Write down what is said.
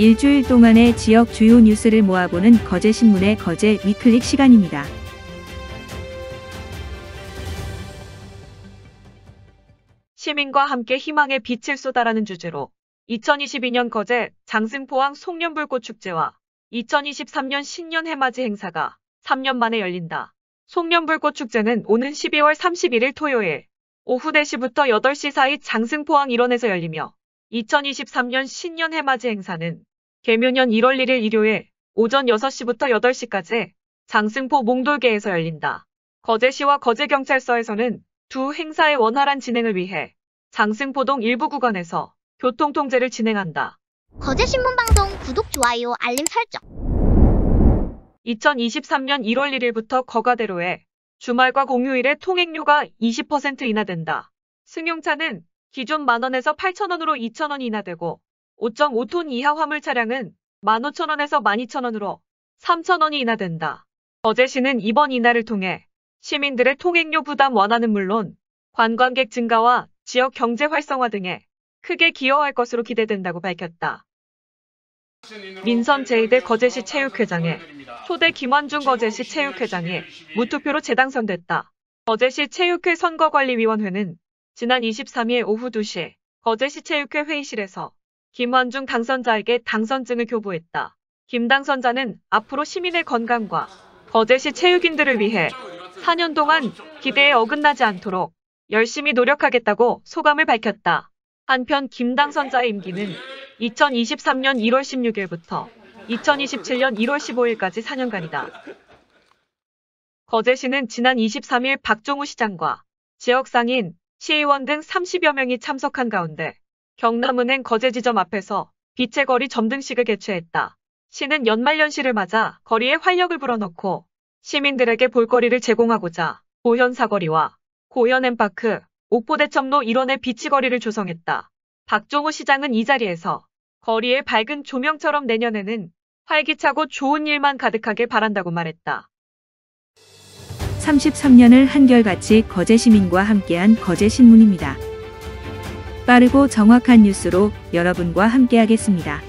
일주일 동안의 지역 주요 뉴스를 모아보는 거제신문의 거제 위클릭 시간입니다. 시민과 함께 희망의 빛을 쏟아라는 주제로 2022년 거제 장승포항 송년불꽃축제와 2023년 신년 해맞이 행사가 3년 만에 열린다. 송년불꽃축제는 오는 12월 31일 토요일 오후 4시부터 8시 사이 장승포항 일원에서 열리며 2023년 신년 해맞이 행사는 계묘년 1월 1일 일요일 오전 6시부터 8시까지 장승포 몽돌계에서 열린다. 거제시와 거제경찰서에서는 두 행사의 원활한 진행을 위해 장승포동 일부 구간에서 교통통제를 진행한다. 거제신문방송 구독, 좋아요, 알림 설정. 2023년 1월 1일부터 거가대로에 주말과 공휴일에 통행료가 20% 인하된다. 승용차는 기존 만원에서 8,000원으로 2,000원 인하되고 5.5톤 이하 화물 차량은 15,000원에서 12,000원으로 3,000원이 인하된다. 거제시는 이번 인하를 통해 시민들의 통행료 부담 완화는 물론 관광객 증가와 지역 경제 활성화 등에 크게 기여할 것으로 기대된다고 밝혔다. 민선 제2대 거제시 체육회장에 초대 김환중 거제시 체육회장이 무투표로 재당선됐다. 거제시 체육회 선거관리위원회는 지난 23일 오후 2시 거제시 체육회 회의실에서 김환중 당선자에게 당선증을 교부했다. 김 당선자는 앞으로 시민의 건강과 거제시 체육인들을 위해 4년 동안 기대에 어긋나지 않도록 열심히 노력하겠다고 소감을 밝혔다. 한편 김 당선자의 임기는 2023년 1월 16일부터 2027년 1월 15일까지 4년간이다. 거제시는 지난 23일 박종우 시장과 지역 상인, 시의원 등 30여 명이 참석한 가운데 경남은행 거제지점 앞에서 빛의 거리 점등식을 개최했다. 시는 연말연시를 맞아 거리에 활력을 불어넣고 시민들에게 볼거리를 제공하고자 고현 사거리와 고현엔파크, 옥포대청로 일원의 비치거리를 조성했다. 박종우 시장은 이 자리에서 거리의 밝은 조명처럼 내년에는 활기차고 좋은 일만 가득하길 바란다고 말했다. 33년을 한결같이 거제시민과 함께한 거제신문입니다. 빠르고 정확한 뉴스로 여러분과 함께하겠습니다.